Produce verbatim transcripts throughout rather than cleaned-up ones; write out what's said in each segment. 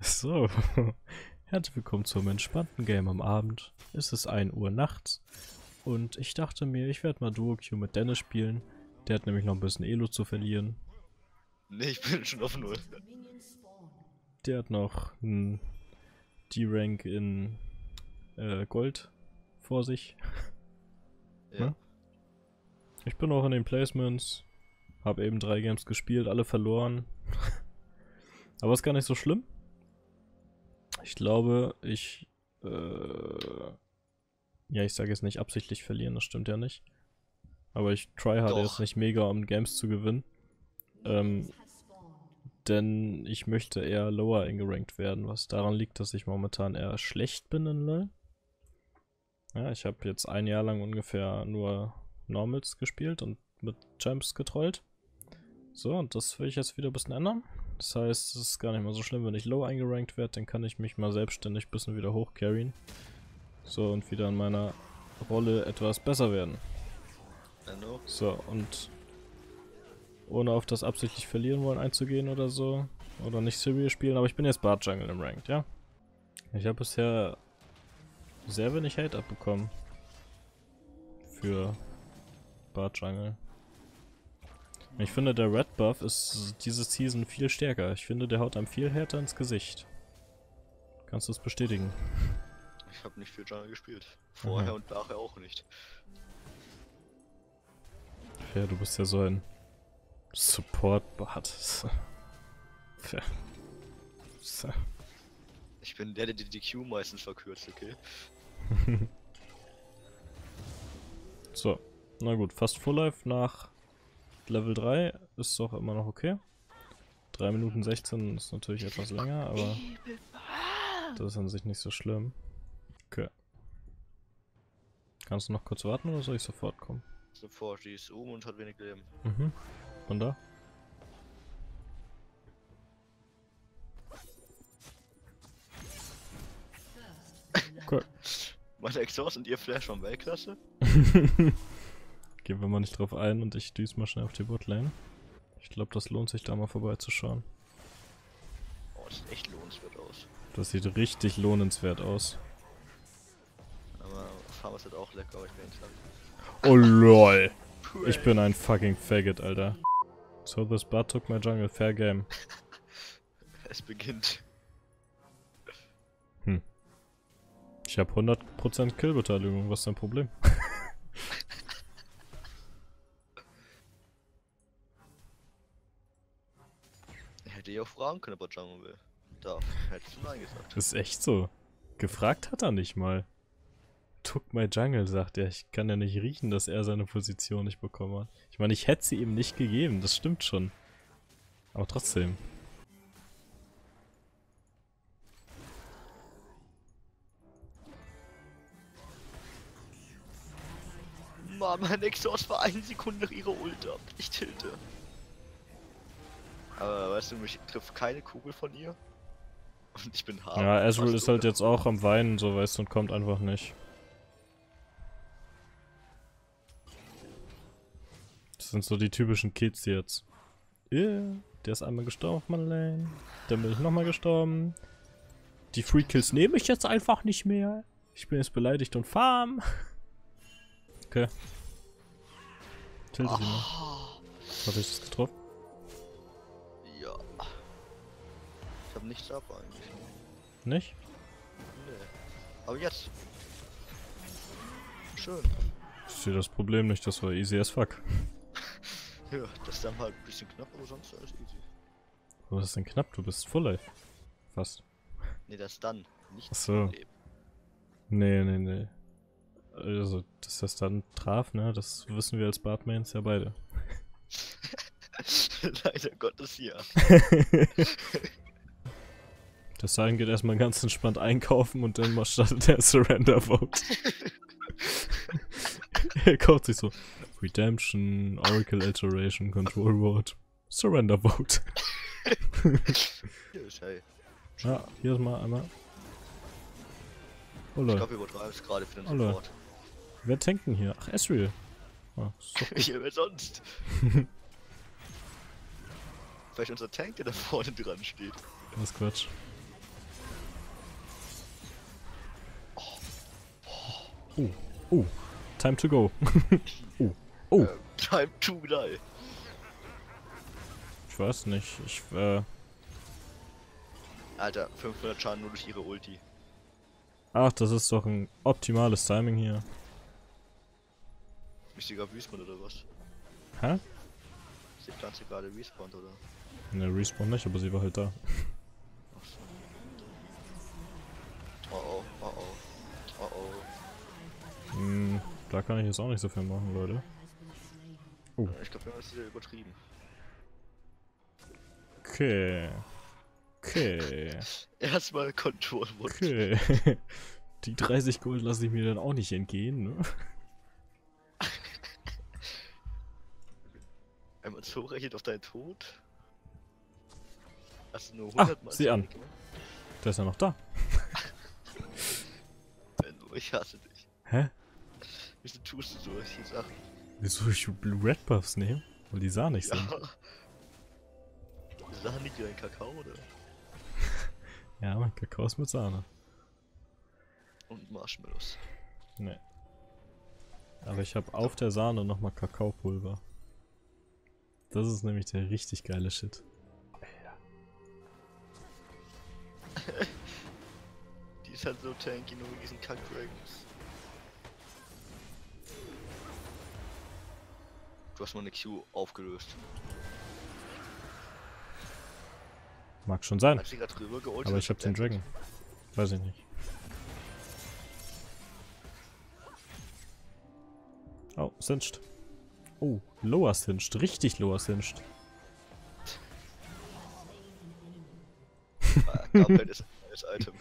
So, herzlich willkommen zum entspannten Game am Abend. Es ist ein Uhr nachts und ich dachte mir, ich werde mal Duo-Queue mit Dennis spielen. Der hat nämlich noch ein bisschen Elo zu verlieren. Ne, ich bin schon auf null. Der hat noch einen D-Rank in äh, Gold vor sich. Ja. Hm? Ich bin auch in den Placements, habe eben drei Games gespielt, alle verloren. Aber ist gar nicht so schlimm. Ich glaube, ich, äh, ja, ich sage jetzt nicht absichtlich verlieren, das stimmt ja nicht. Aber ich tryharde jetzt nicht mega, um Games zu gewinnen. Ähm, denn ich möchte eher lower eingerankt werden, was daran liegt, dass ich momentan eher schlecht bin in LoL. Ja, ich habe jetzt ein Jahr lang ungefähr nur Normals gespielt und mit Champs getrollt. So, und das will ich jetzt wieder ein bisschen ändern. Das heißt, es ist gar nicht mal so schlimm, wenn ich low eingerankt werde, dann kann ich mich mal selbstständig ein bisschen wieder hochcarryen. So, und wieder in meiner Rolle etwas besser werden. So, und ohne auf das absichtlich verlieren wollen einzugehen oder so. Oder nicht Serial spielen, aber ich bin jetzt Bard Jungle im Ranked, ja? Ich habe bisher sehr wenig Hate abbekommen. Für Bard Jungle. Ich finde, der Red Buff ist diese Season viel stärker. Ich finde, der haut einem viel härter ins Gesicht. Kannst du es bestätigen? Ich habe nicht viel Jungle gespielt. Vorher, aha, und nachher auch nicht. Ja, du bist ja so ein Support-Bart. Ja. Ich bin der, der die Q meistens verkürzt, okay? So, na gut, fast Full Life nach Level drei ist doch immer noch okay. drei Minuten sechzehn ist natürlich etwas länger, aber das ist an sich nicht so schlimm. Okay. Kannst du noch kurz warten oder soll ich sofort kommen? Sofort, die ist oben und hat wenig Leben. Mhm. Und da? Cool. Meine Exhaust und ihr Flash von Weltklasse? Gehen wir mal nicht drauf ein und ich düse mal schnell auf die Botlane. Ich glaube, das lohnt sich, da mal vorbeizuschauen. Oh, das sieht echt lohnenswert aus. Das sieht richtig lohnenswert aus. Aber Farmers hat auch lecker, aber ich bin entlang. Oh lol! Ich bin ein fucking Faggot, Alter. So, this Bard took my jungle, fair game. Es beginnt. Hm. Ich habe hundert Prozent Killbeteiligung, was ist dein Problem? Auch fragen können, ob er Jungle will. Da hättest du Nein gesagt. Das ist echt so. Gefragt hat er nicht mal. Took my Jungle, sagt er. Ich kann ja nicht riechen, dass er seine Position nicht bekommen hat. Ich meine, ich hätte sie ihm nicht gegeben, das stimmt schon. Aber trotzdem. Mann, mein Exhaust war eine Sekunde nach ihrer Ult ab. Ich tilte. Aber weißt du, mich trifft keine Kugel von ihr. Und ich bin hart. Ja, Azrul ist halt jetzt auch am Weinen, so weißt du, und kommt einfach nicht. Das sind so die typischen Kids jetzt. Yeah, der ist einmal gestorben, mein Lane. Dann bin ich nochmal gestorben. Die Free Kills nehme ich jetzt einfach nicht mehr. Ich bin jetzt beleidigt und farm. Okay. Tilt sie noch. Habe ich das getroffen? Nichts ab eigentlich. Nicht? Nee. Aber jetzt. Schön. Ich sehe das Problem nicht, das war easy as fuck. Ja, das ist dann halt ein bisschen knapp, aber sonst alles easy. Was ist denn knapp? Du bist Full Life. Fast. Nee, das dann. Nicht so. Leben. Nee, nee, nee. Also, dass das dann traf, ne? Das wissen wir als Bardmains ja beide. Leider Gottes ja. Das Sein geht erstmal ganz entspannt einkaufen und dann mal startet der Surrender Vote. Er kauft sich so Redemption, Oracle Alteration, Control Vote, Surrender Vote. Hier ist hey. Ja, hier ist mal einmal. Oh, ich glaube, wir übertreiben es gerade für den Support. Wer tankt denn hier? Ach, Azrul. Ah, hier, wer sonst? Vielleicht unser Tank, der da vorne dran steht. Was Quatsch. Oh, oh, time to go. Oh, oh. Äh, time to die. Ich weiß nicht, ich, äh... Alter, fünfhundert Schaden nur durch ihre Ulti. Ach, das ist doch ein optimales Timing hier. Ist die gerade respawned oder was? Hä? Ist die Pflanze gerade respawned oder? Ne, respawned nicht, aber sie war halt da. Ach so. Oh oh, oh oh, oh oh. Hm, da kann ich jetzt auch nicht so viel machen, Leute. Oh. Ich glaube, wir haben das wieder übertrieben. Okay. Okay. Erstmal Kontur. Okay. Die dreißig Gold lasse ich mir dann auch nicht entgehen, ne? Wenn man so rechnet auf deinen Tod. Hast du nur hundert ah, Mal. Sieh an. Der ist ja noch da. Benno, ich hasse dich. Hä? Wieso tust du so solche Sachen? Wieso ich Red Buffs nehme? Weil die sah nicht ja. sind. Sahne liegt ja in Kakao, oder? Ja, mein Kakao ist mit Sahne. Und Marshmallows. Nee. Aber ich habe auf der Sahne nochmal Kakaopulver. Das ist nämlich der richtig geile Shit. Die ist halt so tanky, nur mit diesen Kack-Dragons. Du hast meine Q aufgelöst. Mag schon sein, aber ich hab den Dragon. Weiß ich nicht. Oh, Singed. Oh, lower Singed. Richtig lower Singed. Gunblade ist das Item.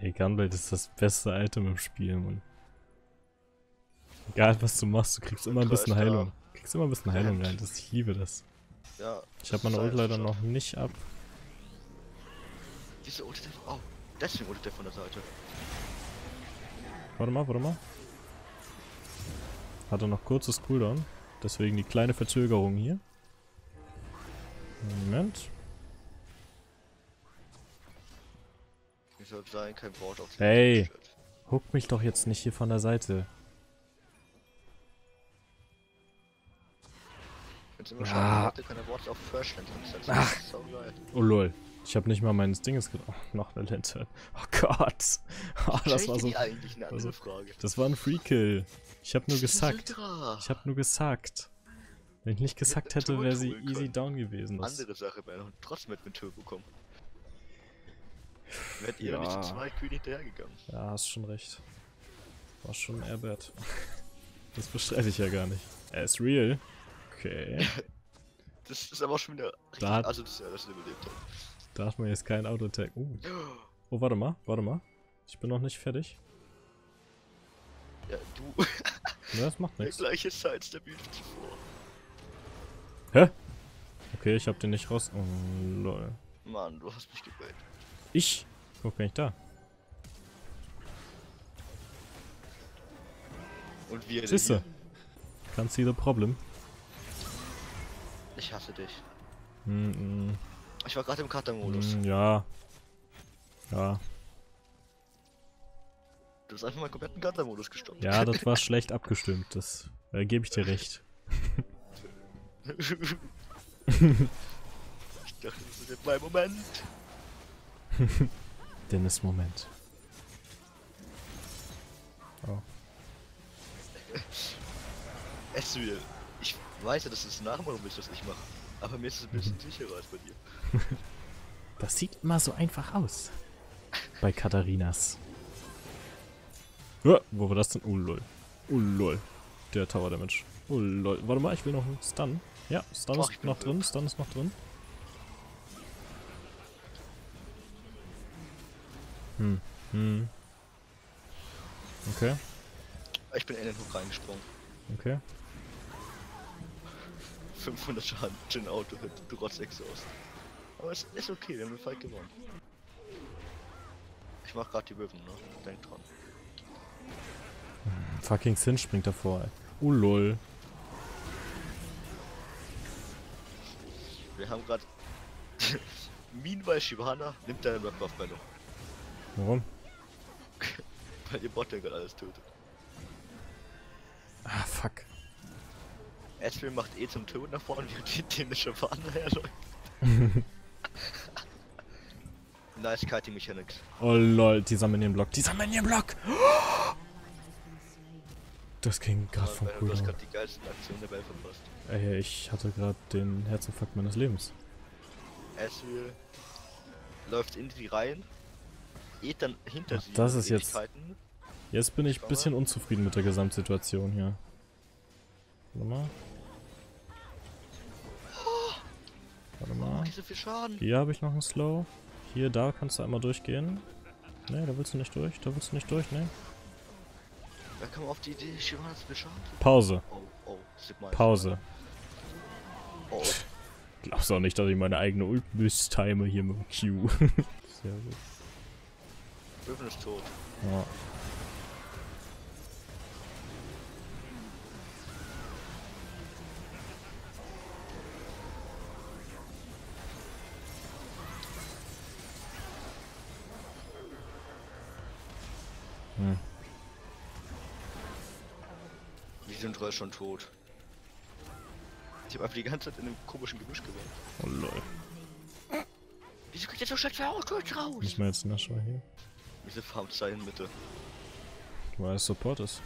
Ey, Gunblade ist das beste Item im Spiel, Mann. Egal was du machst, du kriegst immer ein bisschen Heilung. Du kriegst immer ein bisschen Heilung rein, das, ich liebe das. Ich hab meine Ult leider noch nicht ab. Wieso ultet er? Oh, deswegen ultet er von der Seite. Warte mal, warte mal. Hat er noch kurzes Cooldown. Deswegen die kleine Verzögerung hier. Moment. Ich soll sein, kein Wort auf die Hey! Huck mich doch jetzt nicht hier von der Seite. Wenn's immer ah. schon kann er Wort auf First Land setzen. Ach! Oh lol. Ich hab nicht mal meines Dinges gedacht. Oh, noch eine Lente. Oh Gott. Oh, das war so. Eigentlich eine andere Frage. Das war ein Free-Kill. Ich hab nur gesackt. Ich hab nur gesackt. Wenn ich nicht gesackt hätte, wäre sie easy down gewesen. Andere Sache, Benno. Trotzdem hätte ich mit Tür bekommen. Wärt ihr nicht zu zwei Kühen hinterhergegangen. Ja, hast schon recht. War schon Herbert. Das bestreite ich ja gar nicht. Er ist real. Okay. Das ist aber auch schon wieder richtig. Also, das ist ja das überlebt hat. Da hat man jetzt keinen Auto-Attack. Uh. Oh, warte mal, warte mal. Ich bin noch nicht fertig. Ja, du. Ne, das macht nichts. Der gleiche Sidestep wie zuvor. Hä? Okay, ich hab den nicht raus. Oh, lol. Mann, du hast mich gebaitet. Ich? Guck, bin ich da. Und wir. Siehst du? Can't see the problem. Ich hasse dich. Mm -mm. Ich war gerade im Cutter-Modus. Mm, ja. Ja. Du hast einfach mal komplett im Cutter-Modus gestoppt. Ja, das war schlecht abgestimmt. Das äh, gebe ich dir recht. Ich dachte, das ist jetzt mein Moment. Dennis Moment. Oh. Es will. Ich weiß ja, dass es nachher warum ich das nicht mache. Aber mir ist es ein bisschen sicherer als bei dir. Das sieht immer so einfach aus. Bei Katharinas. Ja, wo war das denn? Oh lol. Oh lol. Der Tower Damage. Oh lol. Warte mal, ich will noch einen Stun. Ja, Stun Ach, ist noch drin. Stun ist noch drin. Hm. Hm. Okay. Ich bin in den Hook reingesprungen. Okay. fünfhundert Schaden, Gin Auto, du Rotz-Exhaust. Aber es ist okay, wir haben den Fight gewonnen. Ich mach grad die Riven, ne? Denk dran. Hm, fucking Sin springt davor, ey. Oh lol. Wir haben grad. Meanwhile Shibana nimmt deine Rap-Buff-Bellung. Warum? Weil ihr Bot ja gerade alles tötet. Azrul macht eh zum Tod nach vorne, während die Shibana herläuft. Nice Kiting Mechanics. Oh lol, die sammeln den Block, die sammeln den Block! Das ging gerade vom Kuh. Du hast gerade die geilsten Aktionen der Welt verpasst. Ey, ich hatte gerade den Herzinfarkt meines Lebens. Azrul läuft in die Reihen, geht dann hinter sich. Das ist jetzt. Jetzt bin ich ein bisschen unzufrieden mit der Gesamtsituation hier. Warte mal. Warte mal. Hier habe ich noch einen Slow. Hier, da kannst du einmal durchgehen. Ne, da willst du nicht durch. Da willst du nicht durch, ne? Da kam auf die Idee, Shibana zu beschaden. Pause. Oh, oh, sieht mal. Pause. Oh. Glaubst auch nicht, dass ich meine eigene Ult time hier mit dem Q. Sehr gut. Riven ist tot. Ja. Hm. Die sind drei schon tot. Ich hab einfach die ganze Zeit in einem komischen Gebüsch gewohnt. Oh lol. Wieso geht jetzt so schlecht für Autos raus? Muss man jetzt naschen hier? Wieso farmt es da in Mitte? Weil es Support ist.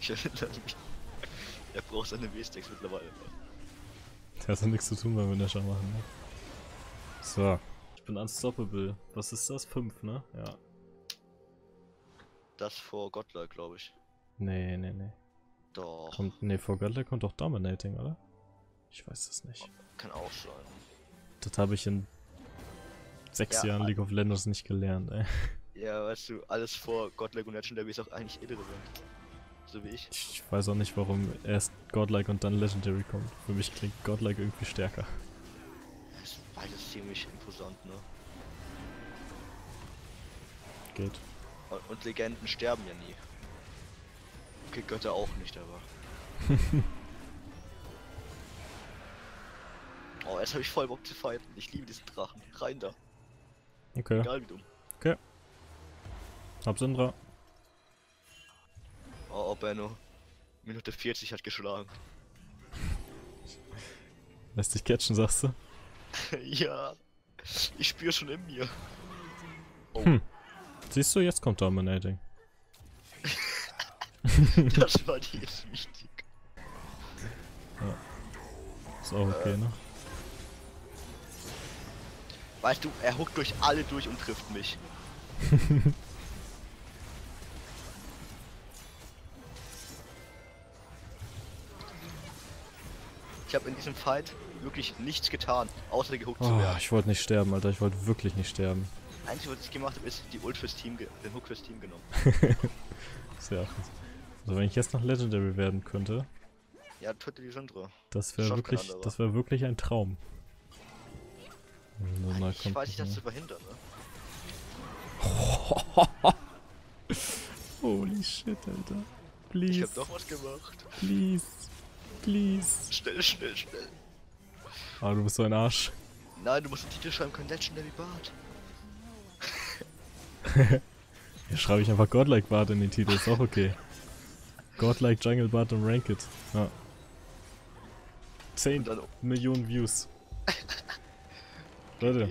Ich erinnere mich. Er braucht seine W-Stacks mittlerweile. Der hat ja nichts zu tun, weil wir Nascher machen, ne? So. Ich bin unstoppable. Was ist das? fünf, ne? Ja. Das vor Godler, glaube ich. Nee, nee, nee. Doch. Kommt, nee, vor Godler kommt doch Dominating, oder? Ich weiß das nicht. Kann auch sein. Das habe ich in sechs ja, Jahren League of Legends nicht gelernt, ey. Ja, weißt du, alles vor Godlike und Legendary ist auch eigentlich irrelevant. So wie ich. Ich weiß auch nicht, warum erst Godlike und dann Legendary kommt. Für mich klingt Godlike irgendwie stärker. Das ist beides ziemlich imposant, ne? Geht. Und, und Legenden sterben ja nie. Okay, Götter auch nicht, aber... Oh, jetzt habe ich voll Bock zu fighten. Ich liebe diesen Drachen. Rein da. Okay. Egal wie dumm. Okay. Hab Syndra. Oh, oh, Benno. Minute vierzig hat geschlagen. Lässt dich catchen, sagst du? Ja. Ich spüre schon in mir. Oh. Hm. Siehst du, jetzt kommt Dominating. Das war dir jetzt wichtig. Ja. Ist auch okay, äh. ne? Weißt du, er huckt durch alle durch und trifft mich. Ich habe in diesem Fight wirklich nichts getan, außer gehuckt oh, zu werden. Ich wollte nicht sterben, Alter. Ich wollte wirklich nicht sterben. Einzige, was ich gemacht habe, ist die Ult fürs Team, den Hook fürs Team genommen. Sehr offensichtlich. Also wenn ich jetzt noch Legendary werden könnte... Ja, töte die Syndra. Das wäre wirklich, das wär wirklich ein Traum. So, ich weiß nicht, das zu verhindern, ne? Holy shit, Alter. Please. Ich hab doch was gemacht. Please. Please. Schnell, schnell, schnell. Ah, du bist so ein Arsch. Nein, du musst den Titel schreiben können, Legendary Bard. Hier schreibe ich einfach Godlike Bard in den Titel, ist auch okay. Godlike Jungle Bard und Ranked. Ja. zehn Millionen Views. Leute,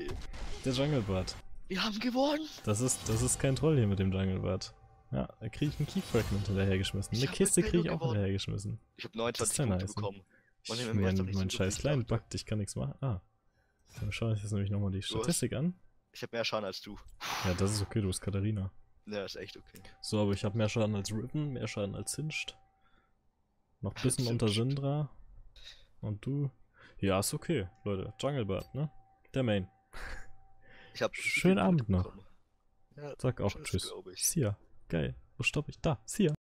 der Jungle Bard. Wir haben gewonnen! Das ist, das ist kein Troll hier mit dem Jungle Bard. Ja, da kriege ich einen Key-Fragment hinterhergeschmissen. Eine Kiste kriege ich auch hinterhergeschmissen. Ich habe neunundzwanzig Punkte bekommen. Ich mein, mein scheiß Klein backt, ich kann nichts machen. Ah. Dann schauen wir uns jetzt nämlich nochmal die Statistik an. Ich habe mehr Schaden als du. Ja, das ist okay, du bist Katharina. Ja, ist echt okay. So, aber ich habe mehr Schaden als Riven, mehr Schaden als Singed. Noch ein bisschen unter Syndra. Und du? Ja, ist okay, Leute. Jungle Bard, ne? Der Main. Ich hab schönen Abend noch. Ja, sag auch tschüss. tschüss. See ya. Geil. Wo stopp ich? Da. See ya.